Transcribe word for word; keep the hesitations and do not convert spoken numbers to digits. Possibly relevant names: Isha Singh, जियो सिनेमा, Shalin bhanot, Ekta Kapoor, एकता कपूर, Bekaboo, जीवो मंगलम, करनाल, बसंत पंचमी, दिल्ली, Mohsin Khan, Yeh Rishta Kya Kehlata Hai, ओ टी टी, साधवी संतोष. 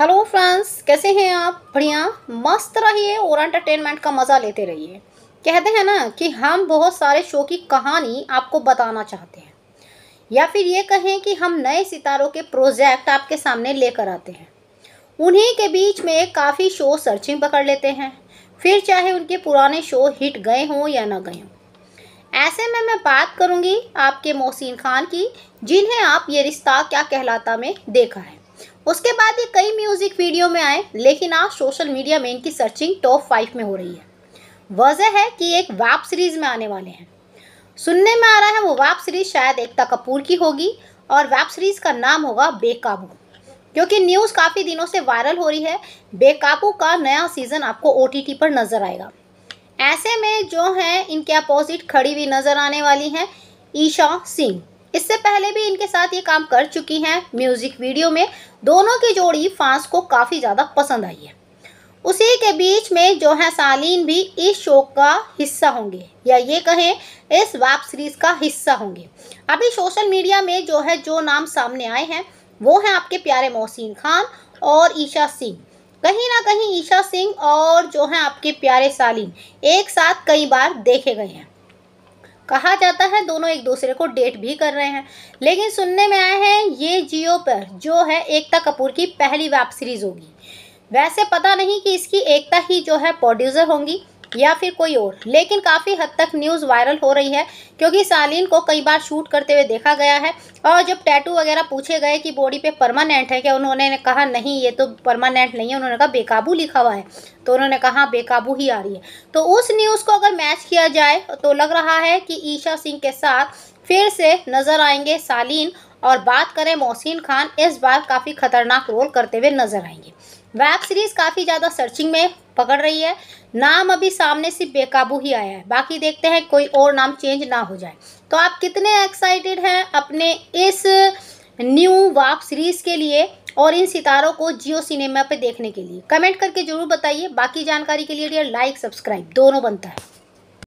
Hello friends, कैसे हैं आप? बढ़िया मस्त रहिए और एंटरटेनमेंट का मज़ा लेते रहिए। कहते हैं ना कि हम बहुत सारे शो की कहानी आपको बताना चाहते हैं, या फिर ये कहें कि हम नए सितारों के प्रोजेक्ट आपके सामने लेकर आते हैं। उन्हीं के बीच में काफ़ी शो सर्चिंग पकड़ लेते हैं, फिर चाहे उनके पुराने शो हिट गए हों या ना गए हों। ऐसे में मैं बात करूँगी आपके मोहसिन खान की, जिन्हें आप ये रिश्ता क्या कहलाता में देखा है। उसके बाद ये कई म्यूज़िक वीडियो में आए, लेकिन आज सोशल मीडिया में इनकी सर्चिंग टॉप फाइव में हो रही है। वजह है कि एक वेब सीरीज़ में आने वाले हैं। सुनने में आ रहा है वो वेब सीरीज़ शायद एकता कपूर की होगी और वेब सीरीज़ का नाम होगा बेकाबू, क्योंकि न्यूज़ काफ़ी दिनों से वायरल हो रही है। बेकाबू का नया सीज़न आपको ओ टी टी पर नज़र आएगा। ऐसे में जो हैं इनके अपोजिट खड़ी हुई नज़र आने वाली हैं ईशा सिंह। इससे पहले भी इनके साथ ये काम कर चुकी हैं म्यूज़िक वीडियो में। दोनों की जोड़ी फैंस को काफ़ी ज़्यादा पसंद आई है। उसी के बीच में जो है शालीन भी इस शो का हिस्सा होंगे, या ये कहें इस वेब सीरीज़ का हिस्सा होंगे। अभी सोशल मीडिया में जो है जो नाम सामने आए हैं वो हैं आपके प्यारे मोहसिन खान और ईशा सिंह। कहीं ना कहीं ईशा सिंह और जो हैं आपके प्यारे शालीन एक साथ कई बार देखे गए हैं। कहा जाता है दोनों एक दूसरे को डेट भी कर रहे हैं, लेकिन सुनने में आए हैं ये जियो पर जो है एकता कपूर की पहली वेब सीरीज़ होगी। वैसे पता नहीं कि इसकी एकता ही जो है प्रोड्यूसर होंगी या फिर कोई और, लेकिन काफ़ी हद तक न्यूज़ वायरल हो रही है, क्योंकि शालीन को कई बार शूट करते हुए देखा गया है। और जब टैटू वगैरह पूछे गए कि बॉडी पे परमानेंट है क्या, उन्होंने कहा नहीं, ये तो परमानेंट नहीं है। उन्होंने कहा बेकाबू लिखा हुआ है, तो उन्होंने कहा बेकाबू ही आ रही है। तो उस न्यूज़ को अगर मैच किया जाए तो लग रहा है कि ईशा सिंह के साथ फिर से नज़र आएंगे शालीन। और बात करें मोहसिन खान, इस बार काफ़ी खतरनाक रोल करते हुए नजर आएंगे। वेब सीरीज़ काफ़ी ज़्यादा सर्चिंग में पकड़ रही है। नाम अभी सामने सिर्फ बेकाबू ही आया है, बाकी देखते हैं कोई और नाम चेंज ना हो जाए। तो आप कितने एक्साइटेड हैं अपने इस न्यू वेब सीरीज़ के लिए और इन सितारों को जियो सिनेमा पे देखने के लिए? कमेंट करके ज़रूर बताइए। बाकी जानकारी के लिए डियर लाइक सब्सक्राइब दोनों बनता है।